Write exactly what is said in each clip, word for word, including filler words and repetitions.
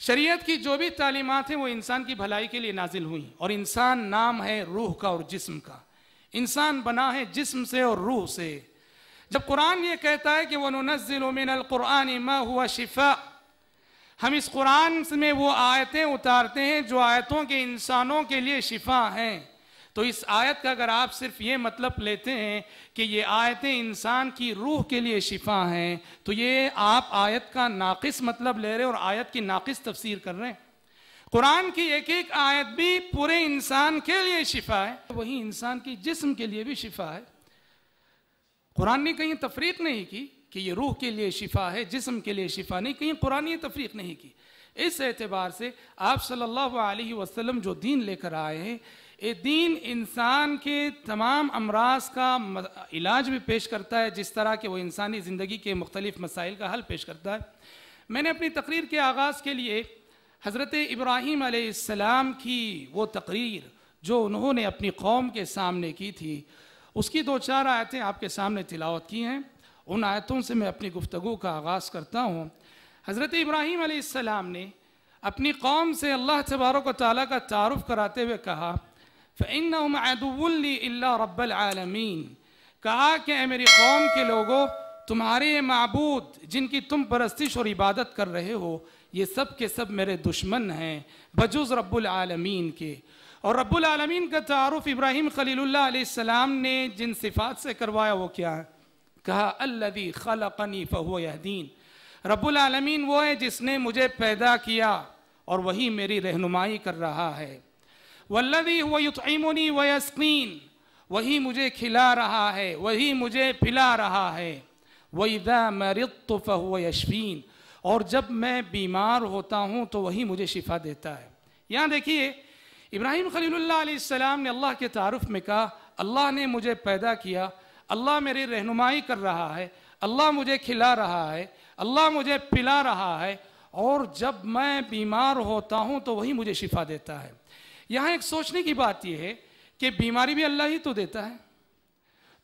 शरीयत की जो भी तालीमात हैं वो इंसान की भलाई के लिए नाजिल हुई। और इंसान नाम है रूह का और जिस्म का, इंसान बना है जिस्म से और रूह से। जब कुरान ये कहता है कि वनुनज़्ज़िलु मिनल कुरानि मा हुवा शिफा, हम इस कुरान में वो आयतें उतारते हैं जो आयतों के इंसानों के लिए शिफा हैं, तो इस आयत का अगर आप सिर्फ ये मतलब लेते हैं कि ये आयतें इंसान की रूह के लिए शिफा हैं, तो ये आप आयत का नाकिस मतलब ले रहे हैं और आयत की नाकिस तफसीर कर रहे हैं। कुरान की एक एक आयत भी पूरे इंसान के लिए शिफा है, वही इंसान की जिस्म के लिए भी शिफा है। कुरान ने कहीं तफरीक नहीं की कि ये रूह के लिए शिफा है, जिस्म के लिए शिफा नहीं, कहीं कुरान ने तफरीक नहीं की। इस एतबार से आप सल्लल्लाहु अलैहि वसल्लम जो दीन लेकर आए हैं, ये दीन इंसान के तमाम अमराज का इलाज भी पेश करता है, जिस तरह के वो इंसानी ज़िंदगी के मुख्तलिफ़ मसाइल का हल पेश करता है। मैंने अपनी तकरीर के आगाज़ के लिए हज़रत इब्राहीम अलैहिस्सलाम की वो तकरीर जो उन्होंने अपनी कौम के सामने की थी, उसकी दो चार आयतें आपके सामने तिलावत की हैं। उन आयतों से मैं अपनी गुफ्तगू का आगाज़ करता हूँ। हज़रत इब्राहीम अलैहिस्सलाम ने अपनी कौम से अल्लाह तबारक व तआला का तारुफ़ कराते हुए कहा, फ़इन्नहुम अदुव्वुन ली इल्ला रब्बल आलमीन, कहा कि ऐ मेरी कौम के लोगों, तुम्हारे ये माबूद जिनकी तुम परस्तिश और इबादत कर रहे हो, ये सब के सब मेरे दुश्मन हैं बजुज़ रब्बुल आलमीन के। और रब्बुल आलमीन का तारुफ़ इब्राहीम खलीलुल्लाह अलैहिस्सलाम ने जिन सिफ़ात से करवाया वो क्या है? कहा अल्लज़ी खलक़नी फ़हुव यहदीन, रब्बुल आलमीन वो है जिसने मुझे पैदा किया और वही मेरी रहनुमाई कर रहा है। वल्लज़ी हुव युतइमुनी व यसक़ीन, वही मुझे खिला रहा है, वही मुझे पिला रहा है। व इज़ा मरिज़्तु फ़हुव यशफ़ीन, और जब मैं बीमार होता हूँ तो वही मुझे शिफा देता है। यहाँ देखिए इब्राहीम खलीलुल्लाह अलैहिस्सलाम ने अल्लाह के तारुफ़ में कहा, अल्लाह ने मुझे पैदा किया, अल्लाह मेरी रहनुमाई कर रहा है, अल्लाह मुझे खिला रहा है, अल्लाह मुझे पिला रहा है, और जब मैं बीमार होता हूँ तो वही मुझे शिफा देता है। यहाँ एक सोचने की बात यह है कि बीमारी भी अल्लाह ही तो देता है,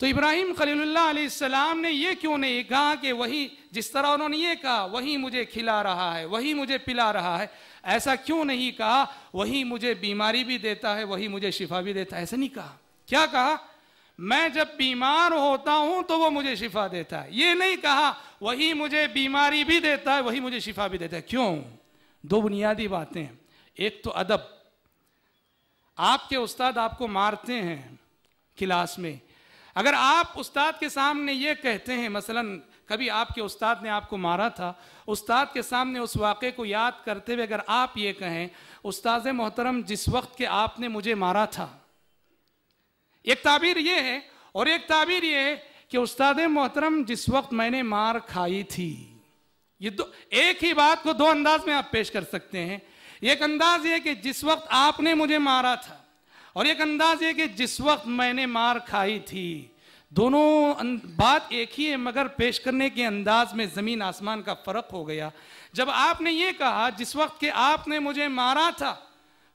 तो इब्राहीम खलीलुल्लाह अलैहिस्सलाम ने यह क्यों नहीं कहा कि वही, जिस तरह उन्होंने ये कहा वही मुझे खिला रहा है, वही मुझे पिला रहा है, ऐसा क्यों नहीं कहा वही मुझे बीमारी भी देता है, वही मुझे शिफा भी देता है? ऐसा नहीं कहा। क्या कहा? मैं जब बीमार होता हूं तो वो मुझे शिफा देता है। ये नहीं कहा वही मुझे बीमारी भी देता है, वही मुझे शिफा भी देता है। क्यों? दो बुनियादी बातें हैं। एक तो अदब, आपके उस्ताद आपको मारते हैं क्लास में, अगर आप उस्ताद के सामने ये कहते हैं, मसलन कभी आपके उस्ताद ने आपको मारा था, उस्ताद के सामने उस वाक़े को याद करते हुए अगर आप ये कहें, उस्ताद मोहतरम जिस वक्त के आपने मुझे मारा था, एक ताबीर ये है, और एक ताबीर ये है कि उस्ताद मोहतरम जिस वक्त मैंने मार खाई थी। ये दो, एक ही बात को दो अंदाज में आप पेश कर सकते हैं। एक अंदाज ये कि जिस वक्त आपने मुझे मारा था, और एक अंदाज ये कि जिस वक्त मैंने मार खाई थी। दोनों बात एक ही है, मगर पेश करने के अंदाज में ज़मीन आसमान का फ़र्क हो गया। जब आपने ये कहा जिस वक्त के आपने मुझे मारा था,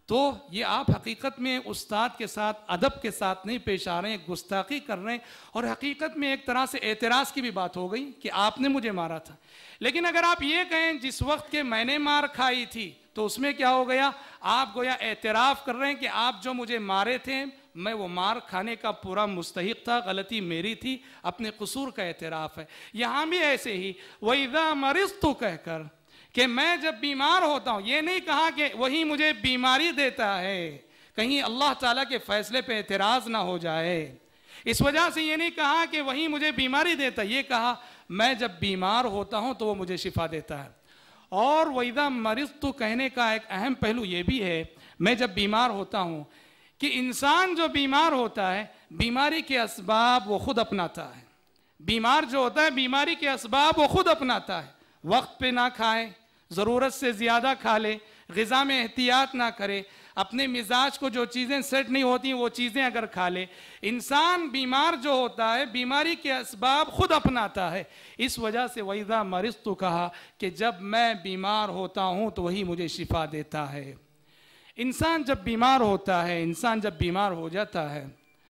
तो ये आप हकीकत में उस्ताद के साथ अदब के साथ नहीं पेश आ रहे हैं, गुस्ताखी कर रहे हैं, और हकीकत में एक तरह से एतराज़ की भी बात हो गई कि आपने मुझे मारा था। लेकिन अगर आप ये कहें जिस वक्त के मैंने मार खाई थी, तो उसमें क्या हो गया? आप गोया एतराफ़ कर रहे हैं कि आप जो मुझे मारे थे, मैं वो मार खाने का पूरा मुस्तहिक था, गलती मेरी थी, अपने कसूर का एतराफ़ है। यहाँ भी ऐसे ही वइज़ा मरिज़्तु कहकर कि मैं जब बीमार होता हूँ, ये नहीं कहा कि वही मुझे बीमारी देता है, कहीं अल्लाह ताला के फ़ैसले पे एतराज़ ना हो जाए, इस वजह से ये नहीं कहा कि वही मुझे बीमारी देता, ये कहा मैं जब बीमार होता हूँ तो वो मुझे शिफा देता है। और वइज़ा मरिज़्तु कहने का एक अहम पहलू ये भी है, मैं जब बीमार होता हूँ, कि इंसान जो बीमार होता है, बीमारी के असबाब वो खुद अपनाता है। बीमार जो होता है, बीमारी के असबाब वो खुद अपनाता है। वक्त पे ना खाए, ज़रूरत से ज़्यादा खा ले, ग़िज़ा में एहतियात ना करे, अपने मिजाज को जो चीज़ें सेट नहीं होती वो चीज़ें अगर खा ले, इंसान बीमार जो होता है बीमारी के असबाब खुद अपनाता है। इस वजह से वइज़ा मरिज़्तु कहा कि जब मैं बीमार होता हूँ तो वही मुझे शिफा देता है। इंसान जब बीमार होता है, इंसान जब बीमार हो जाता है,